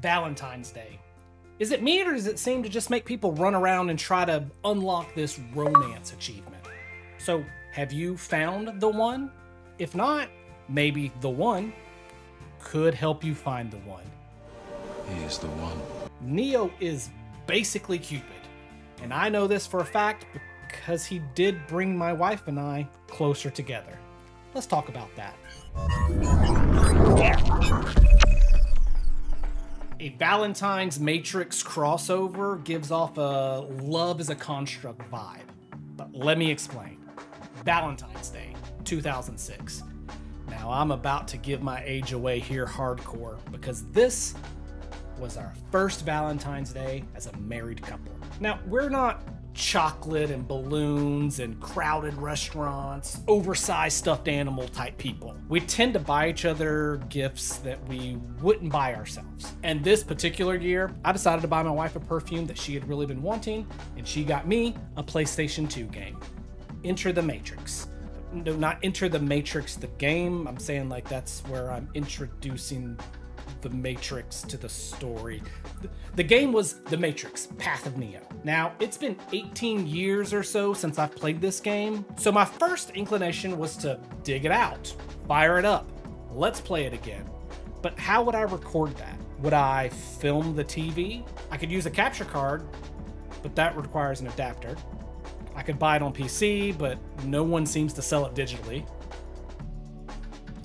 Valentine's Day. Is it me, or does it seem to just make people run around and try to unlock this romance achievement? So have you found the one? If not, maybe the one could help you find the one. He is the one. Neo is basically Cupid. And I know this for a fact because he did bring my wife and I closer together. Let's talk about that. A Valentine's Matrix crossover gives off a love is a construct vibe. But let me explain. Valentine's Day, 2006. Now I'm about to give my age away here hardcore because this was our first Valentine's Day as a married couple. Now, we're not chocolate and balloons and crowded restaurants, oversized stuffed animal type people. We tend to buy each other gifts that we wouldn't buy ourselves. And this particular year, I decided to buy my wife a perfume that she had really been wanting, and she got me a PlayStation 2 game. Enter the Matrix. No, not Enter the Matrix, the game. I'm saying like that's where I'm introducing the Matrix to the story. The game was The Matrix: Path of Neo. Now, it's been 18 years or so since I've played this game, so my first inclination was to dig it out, fire it up, let's play it again. But how would I record that? Would I film the TV? I could use a capture card, but that requires an adapter. I could buy it on PC, but no one seems to sell it digitally.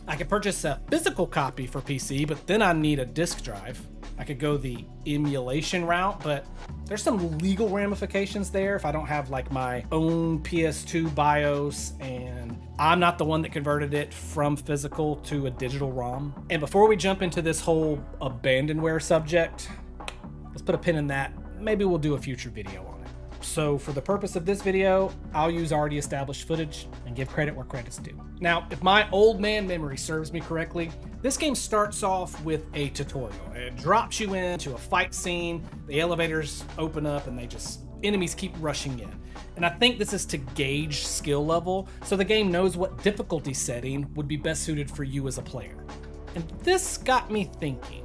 I could purchase a physical copy for PC, but then I need a disk drive. I could go the emulation route, but there's some legal ramifications there if I don't have like my own PS2 BIOS, and I'm not the one that converted it from physical to a digital ROM. And before we jump into this whole abandonware subject, let's put a pin in that. Maybe we'll do a future video on it. So for the purpose of this video, I'll use already established footage and give credit where credit's due. Now, if my old man memory serves me correctly, this game starts off with a tutorial. It drops you into a fight scene, the elevators open up, and enemies keep rushing in. And I think this is to gauge skill level, so the game knows what difficulty setting would be best suited for you as a player. And this got me thinking,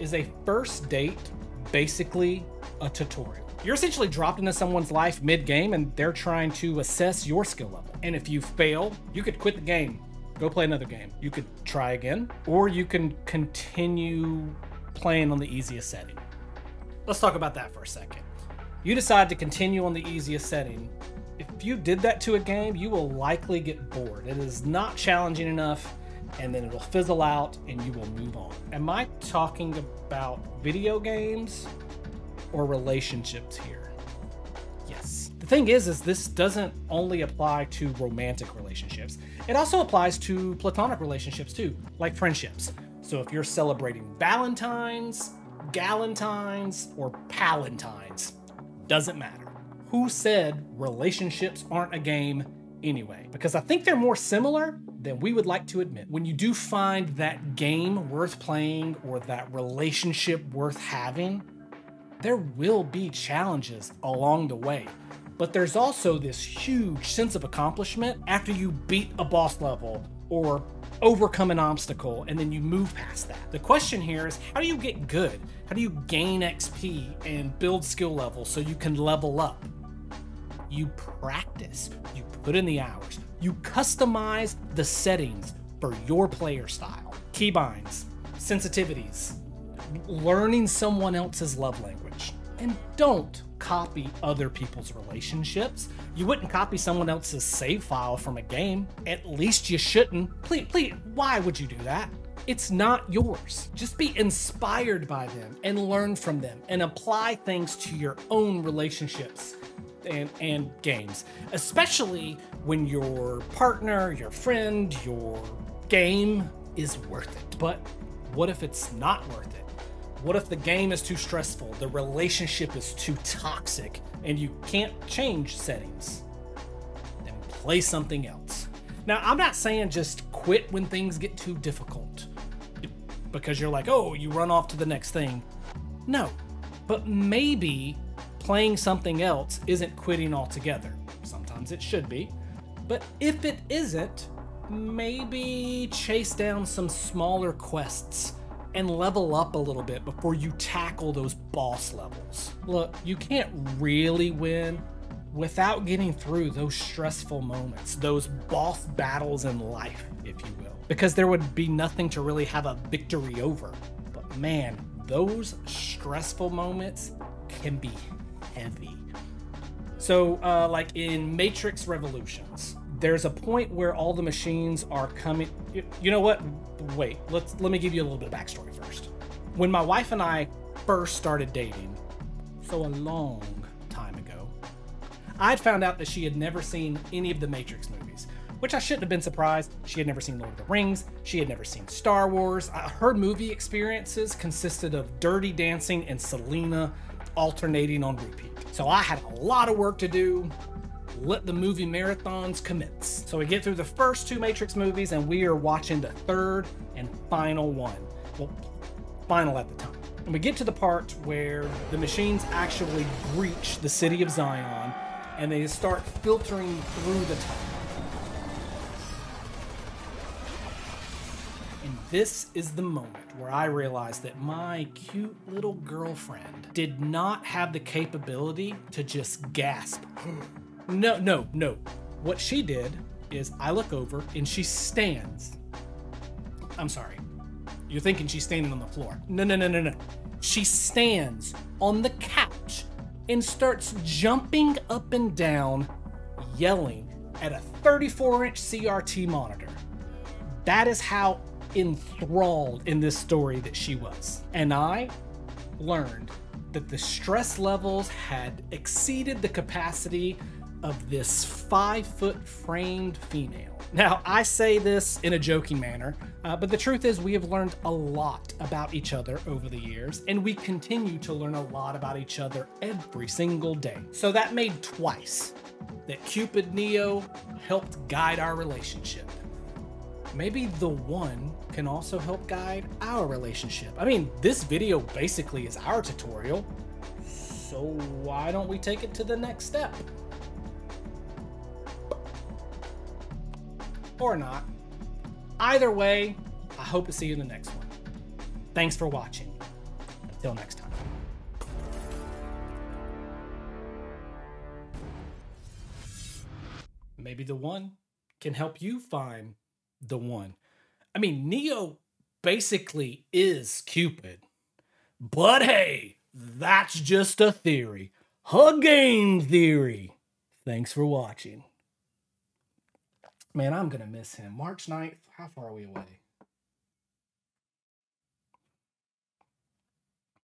is a first date basically a tutorial? You're essentially dropped into someone's life mid-game and they're trying to assess your skill level. And if you fail, you could quit the game, go play another game. You could try again, or you can continue playing on the easiest setting. Let's talk about that for a second. You decide to continue on the easiest setting. If you did that to a game, you will likely get bored. It is not challenging enough, and then it'll fizzle out and you will move on. Am I talking about video games or relationships here? Yes. The thing is this doesn't only apply to romantic relationships. It also applies to platonic relationships too, like friendships. So if you're celebrating Valentine's, Galentine's, or Palentine's, doesn't matter. Who said relationships aren't a game anyway? Because I think they're more similar than we would like to admit. When you do find that game worth playing or that relationship worth having, there will be challenges along the way, but there's also this huge sense of accomplishment after you beat a boss level or overcome an obstacle, and then you move past that. The question here is, how do you get good? How do you gain XP and build skill level so you can level up? You practice, you put in the hours, you customize the settings for your player style, keybinds, sensitivities, learning someone else's love language. And don't copy other people's relationships. You wouldn't copy someone else's save file from a game. At least you shouldn't. Please, why would you do that? It's not yours. Just be inspired by them and learn from them and apply things to your own relationships and games, especially when your partner, your friend, your game is worth it. But what if it's not worth it? What if the game is too stressful, the relationship is too toxic, and you can't change settings? Then play something else. Now, I'm not saying just quit when things get too difficult because you're like, oh, you run off to the next thing. No, but maybe playing something else isn't quitting altogether. Sometimes it should be, but if it isn't, maybe chase down some smaller quests and level up a little bit before you tackle those boss levels. Look, you can't really win without getting through those stressful moments, those boss battles in life, if you will, because there would be nothing to really have a victory over. But man, those stressful moments can be heavy. So like in Matrix Revolutions, there's a point where all the machines are coming. You know what? Wait, let me give you a little bit of backstory first. When my wife and I first started dating, so a long time ago, I'd found out that she had never seen any of the Matrix movies, which I shouldn't have been surprised. She had never seen Lord of the Rings. She had never seen Star Wars. Her movie experiences consisted of Dirty Dancing and Selena alternating on repeat. So I had a lot of work to do. Let the movie marathons commence. So we get through the first two Matrix movies and we are watching the third and final one. Well, final at the time. And we get to the part where the machines actually breach the city of Zion and they start filtering through the top. And this is the moment where I realized that my cute little girlfriend did not have the capability to just gasp. No, no, no. What she did is I look over and she stands. I'm sorry. You're thinking she's standing on the floor. No, no, no, no, no. She stands on the couch and starts jumping up and down, yelling at a 34-inch CRT monitor. That is how enthralled in this story that she was. And I learned that the stress levels had exceeded the capacity of this 5-foot framed female. Now, I say this in a joking manner, but the truth is we have learned a lot about each other over the years, and we continue to learn a lot about each other every single day. So that made twice that CUPID Neo helped guide our relationship. Maybe the one can also help guide our relationship. I mean, this video basically is our tutorial, so why don't we take it to the next step? Or not. Either way, I hope to see you in the next one. Thanks for watching. Until next time. Maybe the one can help you find the one. I mean, Neo basically is Cupid. But hey, that's just a theory. A game theory. Thanks for watching. Man, I'm going to miss him. March 9th, how far are we away?